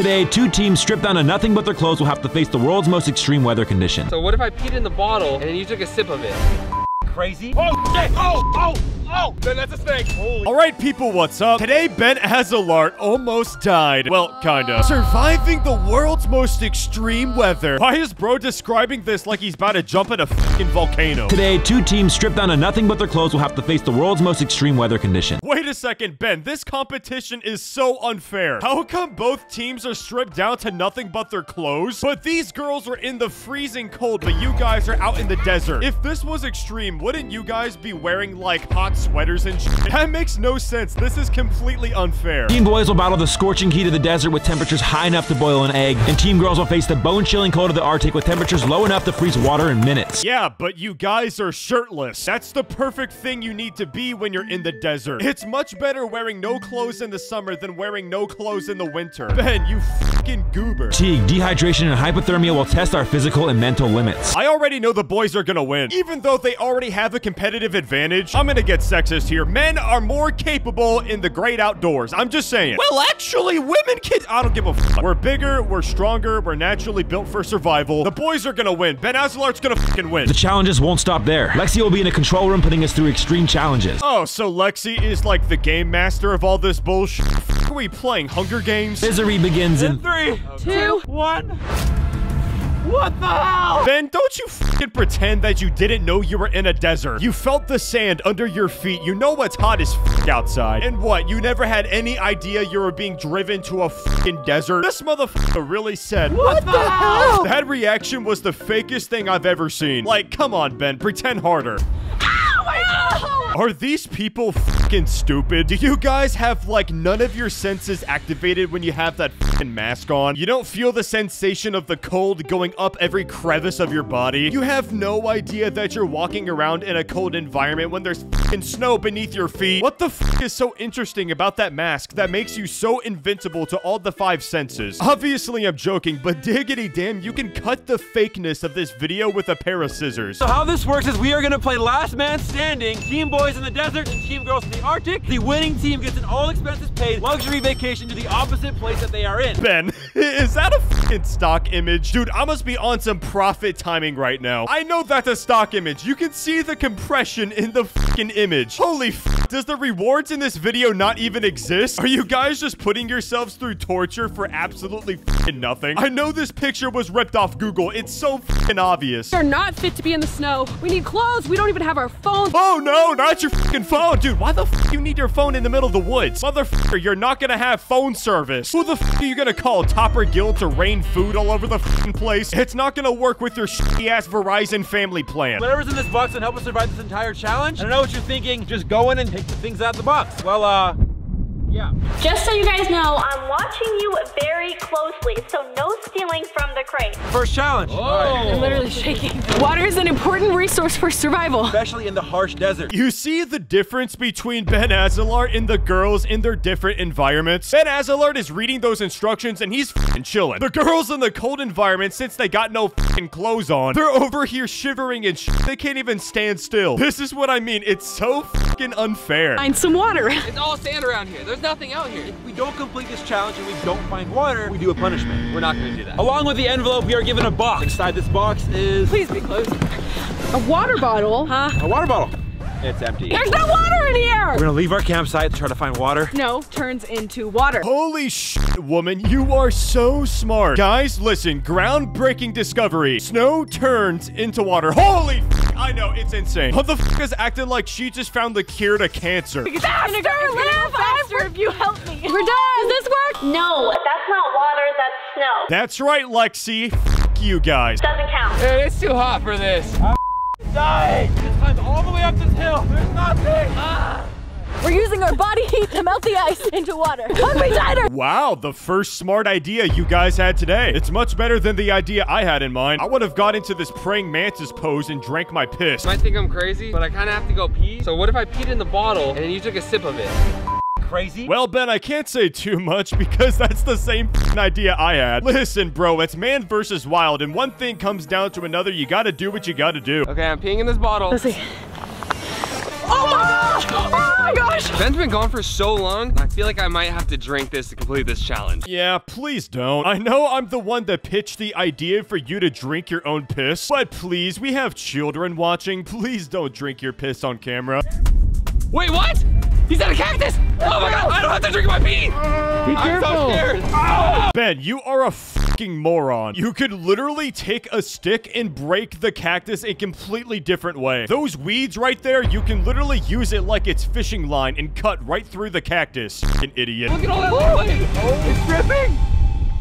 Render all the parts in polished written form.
Today, two teams stripped down to nothing but their clothes will have to face the world's most extreme weather conditions. So what if I peed in the bottle and then you took a sip of it? Crazy? Oh shit! Oh! Oh! Oh, Ben, that's a snake. Holy. All right, people, what's up? Today, Ben Azelart almost died. Well, kinda. Surviving the world's most extreme weather. Why is bro describing this like he's about to jump in a fucking volcano? Today, two teams stripped down to nothing but their clothes will have to face the world's most extreme weather condition. Wait a second, Ben. This competition is so unfair. How come both teams are stripped down to nothing but their clothes? But these girls are in the freezing cold, but you guys are out in the desert. If this was extreme, wouldn't you guys be wearing, like, hot sweaters and shit? That makes no sense. This is completely unfair. Team boys will battle the scorching heat of the desert with temperatures high enough to boil an egg, and team girls will face the bone-chilling cold of the Arctic with temperatures low enough to freeze water in minutes. Yeah, but you guys are shirtless. That's the perfect thing you need to be when you're in the desert. It's much better wearing no clothes in the summer than wearing no clothes in the winter. Ben, you fucking goober. Fatigue, dehydration, and hypothermia will test our physical and mental limits. I already know the boys are gonna win. Even though they already have a competitive advantage, I'm gonna get sexist here. Men are more capable in the great outdoors. I'm just saying. Well, actually, women can... I don't give a fuck. We're bigger, we're stronger, we're naturally built for survival. The boys are gonna win. Ben Azelart's gonna fucking win. The challenges won't stop there. Lexi will be in a control room putting us through extreme challenges. Oh, so Lexi is like the game master of all this bullshit? Are we playing Hunger Games? Misery begins in 3, 2, 1... What the hell? Ben, don't you f***ing pretend that you didn't know you were in a desert. You felt the sand under your feet. You know it's hot as f*** outside. And what? You never had any idea you were being driven to a f***ing desert? This motherfucker really said, what the hell? That reaction was the fakest thing I've ever seen. Like, come on, Ben. Pretend harder. Ow, my God. Are these people fucking stupid? Do you guys have, like, none of your senses activated when you have that fucking mask on? You don't feel the sensation of the cold going up every crevice of your body? You have no idea that you're walking around in a cold environment when there's fucking snow beneath your feet? What the fuck is so interesting about that mask that makes you so invincible to all the 5 senses? Obviously, I'm joking, but diggity damn, you can cut the fakeness of this video with a pair of scissors. So how this works is we are gonna play Last Man Standing, Team Boy Boys in the desert and team girls in the Arctic. The winning team gets an all-expenses-paid luxury vacation to the opposite place that they are in. Ben, is that a fucking stock image? Dude, I must be on some profit timing right now. I know that's a stock image. You can see the compression in the fucking image. Holy fuck, does the rewards in this video not even exist? Are you guys just putting yourselves through torture for absolutely fucking nothing? I know this picture was ripped off Google. It's so fucking obvious. They're not fit to be in the snow. We need clothes. We don't even have our phones. Oh, no, not your fucking phone. Dude, why the fuck you need your phone in the middle of the woods? Motherfucker, you're not gonna have phone service. Who the fuck are you gonna call? Topper Guild to rain food all over the fucking place? It's not gonna work with your shitty ass Verizon family plan. Whatever's in this box can help us survive this entire challenge. I don't know what you're thinking. Just go in and take the things out of the box. Well, yeah. Just so you guys know, I'm watching you very closely, so no stealing from the crate. First challenge. Oh. You're literally shaking. Water is an important resource for survival. Especially in the harsh desert. You see the difference between Ben Azelart and the girls in their different environments? Ben Azelart is reading those instructions and he's f***ing chilling. The girls in the cold environment, since they got no f***ing clothes on, they're over here shivering and shit. They can't even stand still. This is what I mean. It's so f***ing unfair. Find some water. It's all sand around here. There's nothing out here. If we don't complete this challenge and we don't find water, we do a punishment. We're not going to do that. Along with the envelope, we are given a box. Inside this box is... Please be close. A water bottle, huh? A water bottle. It's empty. There's no water in here! We're gonna leave our campsite to try to find water. No, turns into water. Holy shit, woman, you are so smart. Guys, listen, groundbreaking discovery. Snow turns into water. Holy f***, I know, it's insane. What the f*** is acting like she just found the cure to cancer? Faster, live faster if you help me. We're done. Does this work? No, that's not water, that's snow. That's right, Lexi. F*** you guys. Doesn't count. Dude, it's too hot for this. I'm dying. This climbs all the way up this hill. There's nothing. Ah. We're using our body heat to melt the ice into water. Hungry diner! Wow, the first smart idea you guys had today. It's much better than the idea I had in mind. I would have got into this praying mantis pose and drank my piss. You might think I'm crazy, but I kind of have to go pee. So what if I peed in the bottle and then you took a sip of it? Crazy? Well, Ben, I can't say too much because that's the same idea I had. Listen, bro, it's man versus wild, and one thing comes down to another. You gotta do what you gotta do. Okay, I'm peeing in this bottle. Let's see. Oh my God! gosh! Oh my gosh! Ben's been gone for so long, I feel like I might have to drink this to complete this challenge. Yeah, please don't. I know I'm the one that pitched the idea for you to drink your own piss, but please, we have children watching. Please don't drink your piss on camera. Wait, what? He's at a cactus! Oh my god, I don't have to drink my pee! Be careful. I'm so scared! Oh. Ben, you are a fucking moron. You could literally take a stick and break the cactus a completely different way. Those weeds right there, you can literally use it like it's fishing line and cut right through the cactus. An idiot. Look at all that liquid! Oh, it's dripping!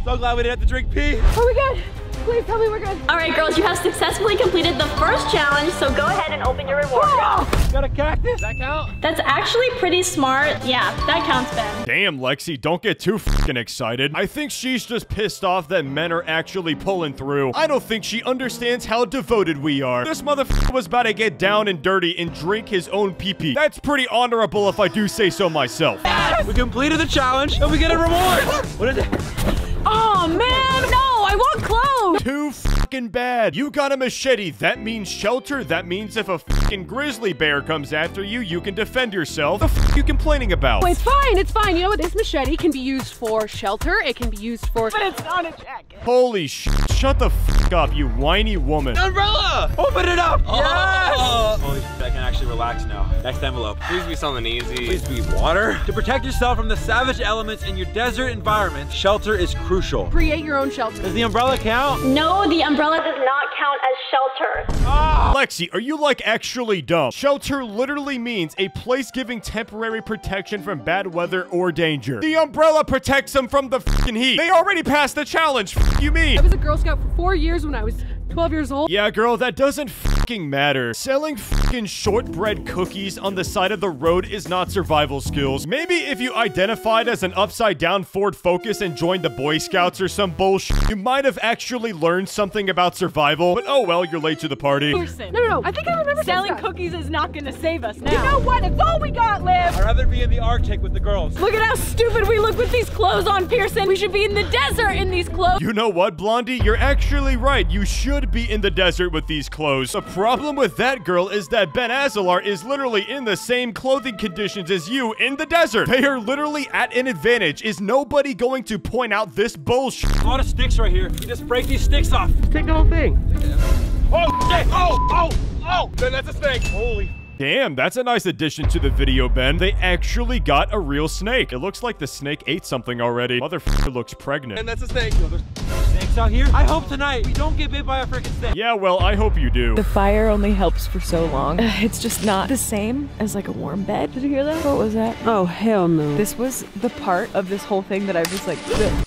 So glad we didn't have to drink pee. Oh my god. Please tell me we're good. All right, girls, you have successfully completed the first challenge, so go ahead and open your reward. Oh, got a cactus. Does that count? That's actually pretty smart. Yeah, that counts, Ben. Damn, Lexi, don't get too fucking excited. I think she's just pissed off that men are actually pulling through. I don't think she understands how devoted we are. This motherfucker was about to get down and dirty and drink his own pee-pee. That's pretty honorable if I do say so myself. Yes! We completed the challenge, and we get a reward. What is it? Oh, man, no. I want clothes! Too fucking bad. You got a machete. That means shelter. That means if a fucking grizzly bear comes after you, you can defend yourself. The fuck are you complaining about? Oh, it's fine. It's fine. You know what? This machete can be used for shelter. It can be used for... But it's not a jacket. Holy shit. Shut the fuck up, you whiny woman. Umbrella! Open it up! Oh, yes! Holy shit. I can actually relax now. Next envelope. Please be something easy. Please be water. To protect yourself from the savage elements in your desert environment, shelter is crucial. Create your own shelter. Does the umbrella count? No, the umbrella does not count as shelter. Ah. Lexi, are you like actually dumb? Shelter literally means a place giving temporary protection from bad weather or danger. The umbrella protects them from the fucking heat. They already passed the challenge. Fuck you mean? I was a Girl Scout for 4 years when I was 12 years old. Yeah, girl, that doesn't fucking matter. Selling fucking shortbread cookies on the side of the road is not survival skills. Maybe if you identified as an upside-down Ford Focus and joined the Boy Scouts or some bullshit, you might have actually learned something about survival, but oh well, you're late to the party. Person. No, I think I remember selling cookies is not gonna save us now. You know what? It's all we got, Liv! I'd rather be in the Arctic with the girls. Look at how stupid we look with these clothes on, Pearson. We should be in the desert in these clothes. You know what, Blondie? You're actually right. You should be in the desert with these clothes. The problem with that, girl, is that Ben Azelart is literally in the same clothing conditions as you in the desert. They are literally at an advantage. Is nobody going to point out this bullshit? A lot of sticks right here. You just break these sticks off. Just take the whole thing. Oh, shit! Oh! Ben, that's a snake. Holy... Damn, that's a nice addition to the video, Ben. They actually got a real snake. It looks like the snake ate something already. Motherfucker looks pregnant. And that's a snake. Yo, there's snakes out here. I hope tonight we don't get bit by a freaking snake. Yeah, well, I hope you do. The fire only helps for so long. It's just not the same as like a warm bed. Did you hear that? What was that? Oh, hell no. This was the part of this whole thing that I was like, no.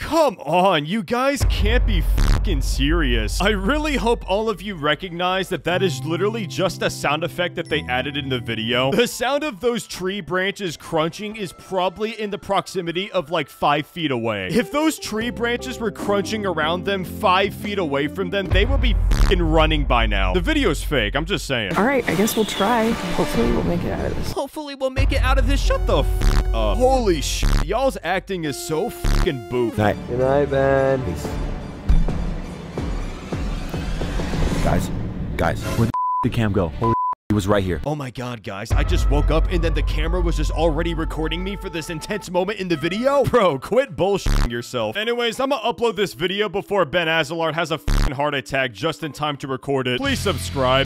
Come on, you guys can't be fucking serious. I really hope all of you recognize that that is literally just a sound effect that they added in the video. The sound of those tree branches crunching is probably in the proximity of like 5 feet away. If those tree branches were crunching around them 5 feet away from them, they would be fucking running by now. The video's fake, I'm just saying. All right, I guess we'll try. Hopefully we'll make it out of this. Hopefully we'll make it out of this. Shut the fuck up. Holy shit, y'all's acting is so fucking boo. Night. Good night, Ben. Peace. Guys, where the cam go? Holy it was right here. Oh my god, guys, I just woke up and then the camera was just already recording me for this intense moment in the video? Bro, quit bullshitting yourself. Anyways, I'm gonna upload this video before Ben Azelart has a fucking heart attack just in time to record it. Please subscribe.